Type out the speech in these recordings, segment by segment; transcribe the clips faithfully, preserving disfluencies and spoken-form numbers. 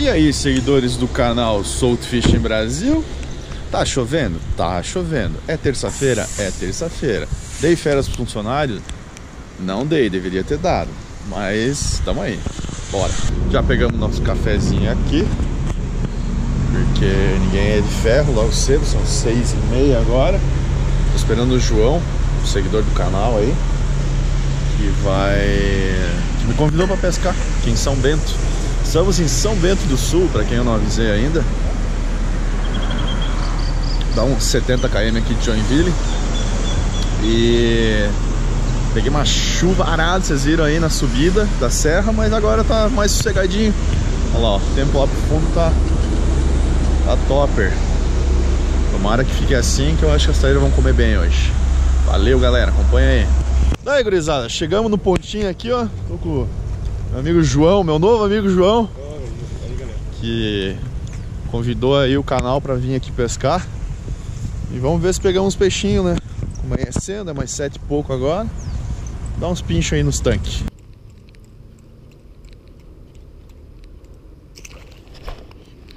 E aí, seguidores do canal South Fishing Brasil? Tá chovendo? Tá chovendo. É terça-feira? É terça-feira. Dei férias para os funcionários? Não dei, deveria ter dado. Mas tamo aí. Bora. Já pegamos nosso cafezinho aqui, porque ninguém é de ferro, logo cedo, são seis e meia agora. Tô esperando o João, o seguidor do canal aí, que vai... que me convidou para pescar aqui em São Bento. Estamos em São Bento do Sul, para quem eu não avisei ainda. Dá uns setenta quilômetros aqui de Joinville. E peguei uma chuva arada, vocês viram aí na subida da serra, mas agora tá mais sossegadinho. Olha lá, ó, o tempo lá pro fundo tá, tá topper. Tomara que fique assim, que eu acho que as traíras vão comer bem hoje. Valeu, galera, acompanha aí. Daí, gurizada, chegamos no pontinho aqui, ó. Tô com... meu amigo João, meu novo amigo João, que convidou aí o canal pra vir aqui pescar. E vamos ver se pegamos uns peixinhos, né? Amanhecendo, é mais sete e pouco agora. Dá uns pinchos aí nos tanques.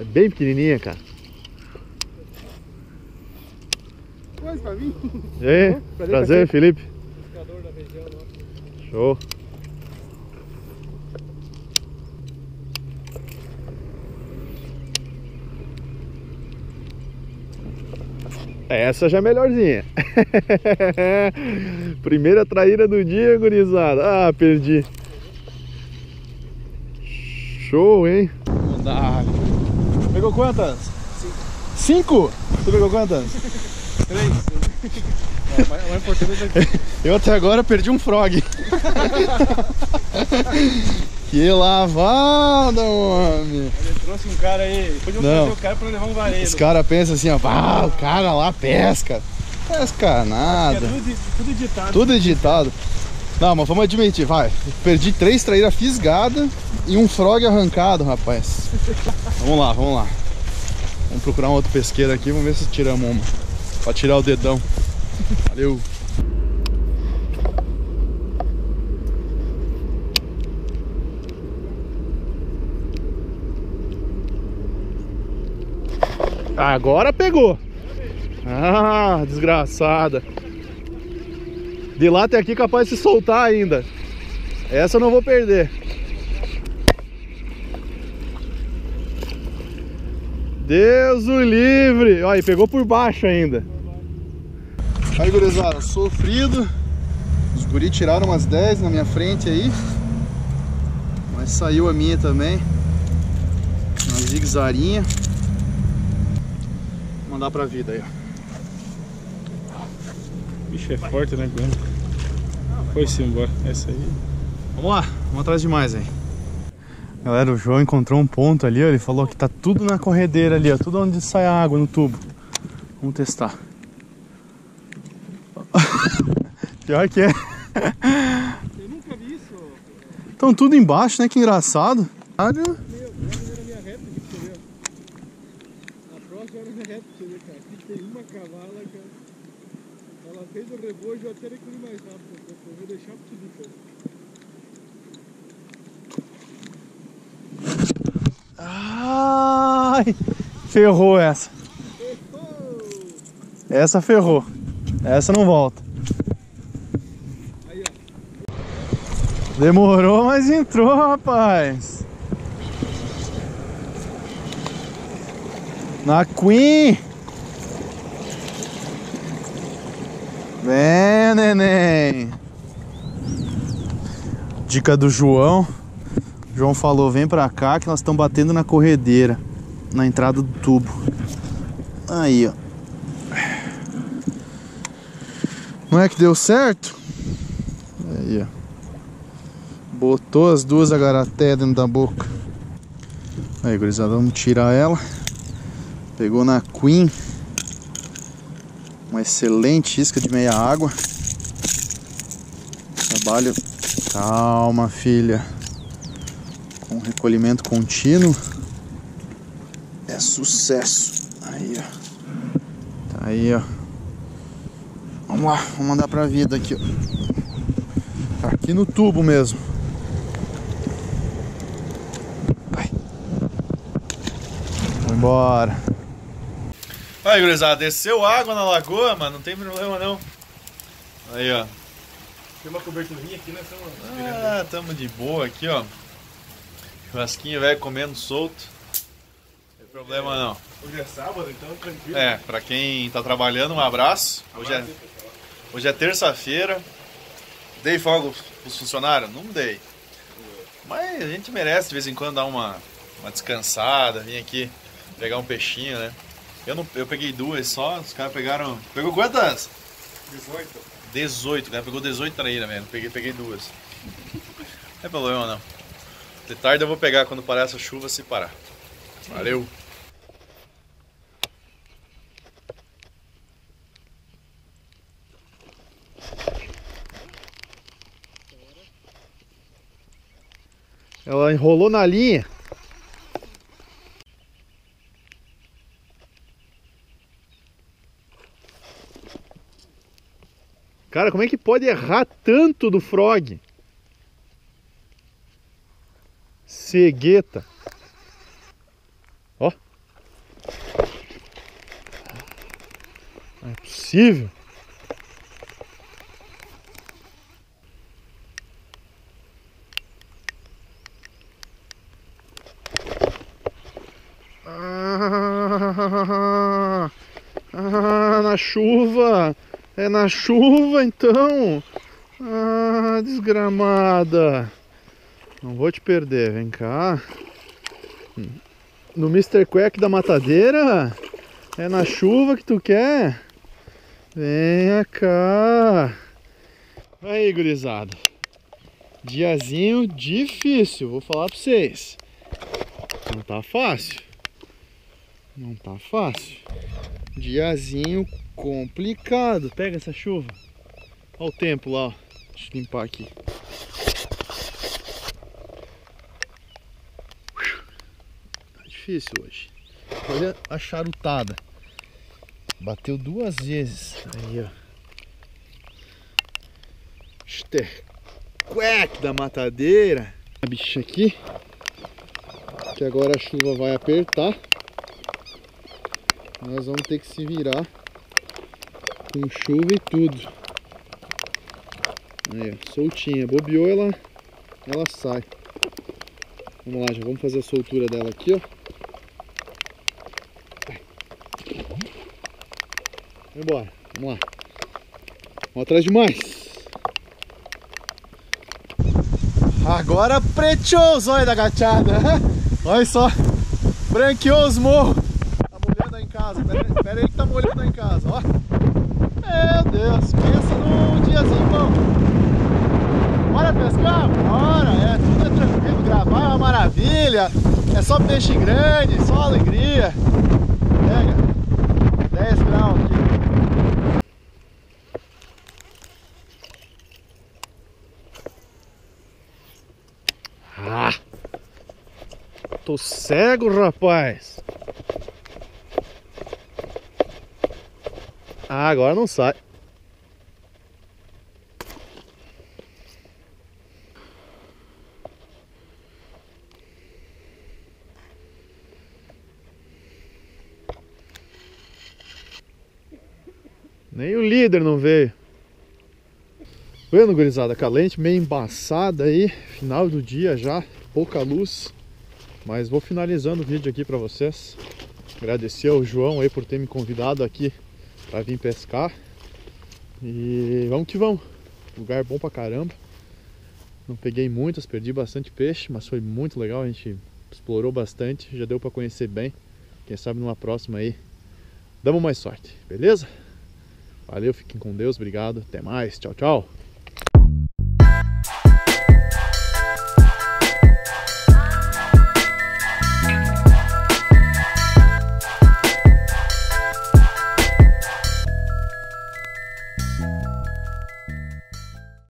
É bem pequenininha, cara. Mas pra mim. E aí? Prazer, Prazer Felipe. Pescador da região, ó. Show. Essa já é melhorzinha. Primeira traíra do dia, gurizada. Ah, perdi. Show, hein? Pegou quantas? Cinco. Cinco? Tu pegou quantas? Três. É, mais importante é aqui. Eu até agora perdi um frog. Que lavada, homem! Ele trouxe um cara aí, podiam trazer o cara pra levar um varejo. Os caras pensam assim, ó, ah, o cara lá pesca. Pesca nada. É tudo, tudo editado. Tudo editado. Não, mas vamos admitir, vai. Perdi três traíras fisgadas e um frog arrancado, rapaz. Vamos lá, vamos lá. Vamos procurar um outro pesqueiro aqui, vamos ver se tiramos uma. Pra tirar o dedão. Valeu! Agora pegou. Ah, desgraçada. De lá até aqui capaz de se soltar ainda. Essa eu não vou perder. Deus o livre. Olha, pegou por baixo ainda. Aí, gurizada, sofrido. Os guri tiraram umas dez na minha frente aí. Mas saiu a minha também. Uma zigzarinha. Mandar pra vida aí, ó. Bicho é forte, né, Gwen? Foi-se embora. Essa aí. Vamos lá, vamos atrás de mais aí. Galera, o João encontrou um ponto ali, ó. Ele falou que tá tudo na corredeira ali, ó. Tudo onde sai a água no tubo. Vamos testar. Pior que é. Eu nunca vi isso. Estão tudo embaixo, né? Que engraçado. Ela fez o rebojo até ele comer mais rápido. Eu vou deixar pro tudo. Ai! Ferrou essa. Essa ferrou. Essa não volta. Demorou, mas entrou, rapaz. Na Queen. Vem, neném. Dica do João. O João falou, vem pra cá que nós estamos batendo na corredeira, na entrada do tubo. Aí, ó. Não é que deu certo? Aí, ó. Botou as duas agaraté dentro da boca. Aí, gurizada, vamos tirar ela. Pegou na Queen. Uma excelente isca de meia água. Trabalho. Calma, filha. Com recolhimento contínuo. É sucesso. Aí, ó. Tá aí, ó. Vamos lá, vamos mandar pra vida aqui, ó. Tá aqui no tubo mesmo. Vai. Vamos embora. Aí, gurizada, desceu água na lagoa, mano. Não tem problema, não. Aí, ó. Tem uma coberturinha aqui, né? Tamo... Ah, tamo de boa aqui, ó. Churrasquinho, velho, comendo solto. Não tem problema, não. Hoje é sábado, então é tranquilo. É, pra quem tá trabalhando, um abraço. Hoje é, hoje é terça-feira. Dei folga pros funcionários? Não dei. Mas a gente merece de vez em quando dar uma, uma descansada, vir aqui pegar um peixinho, né? Eu, não, eu peguei duas só, os caras pegaram... Pegou quantas? dezoito. dezoito, cara, pegou dezoito traíra, velho. Peguei, peguei duas. Não é problema, não. De tarde eu vou pegar quando parar essa chuva, se parar. Valeu! Ela enrolou na linha. Cara, como é que pode errar tanto do frog? Cegueta. Ó. Não é possível. Ah, ah, na chuva. É na chuva, então. Ah, desgramada. Não vou te perder, vem cá. No mister Quack da matadeira? É na chuva que tu quer? Vem cá. Aí, gurizada. Diazinho difícil, vou falar pra vocês. Não tá fácil. Não tá fácil. Diazinho complicado. Pega essa chuva. Olha o tempo lá, ó. Deixa eu limpar aqui. Tá difícil hoje. Olha a charutada. Bateu duas vezes. Aí, ó. Mister Quack da matadeira. A bicha aqui. Que agora a chuva vai apertar. Nós vamos ter que se virar com chuva e tudo. Aí, soltinha. Bobeou, ela, ela sai. Vamos lá, já vamos fazer a soltura dela aqui, ó. Vamos embora, vamos lá. Vamos atrás demais. Agora preteou os olhos da gachada. Olha só, branqueou os morros. Pera, pera aí que tá molhando aí em casa, ó. Meu Deus, pensa num diazinho bom. Bora pescar? Bora, é, tudo é tranquilo, gravar é uma maravilha. É só peixe grande, só alegria. Pega, dez graus aqui. Ah, tô cego, rapaz. Ah, agora não sai. Nem o líder não veio. Bueno, gurizada, com a lente meio embaçada aí. Final do dia já, pouca luz. Mas vou finalizando o vídeo aqui pra vocês. Agradecer ao João aí por ter me convidado aqui pra vir pescar. E vamos que vamos. Lugar bom pra caramba. Não peguei muitas, perdi bastante peixe, mas foi muito legal, a gente explorou bastante, já deu pra conhecer bem. Quem sabe numa próxima aí damos mais sorte, beleza? Valeu, fiquem com Deus, obrigado, até mais, tchau, tchau.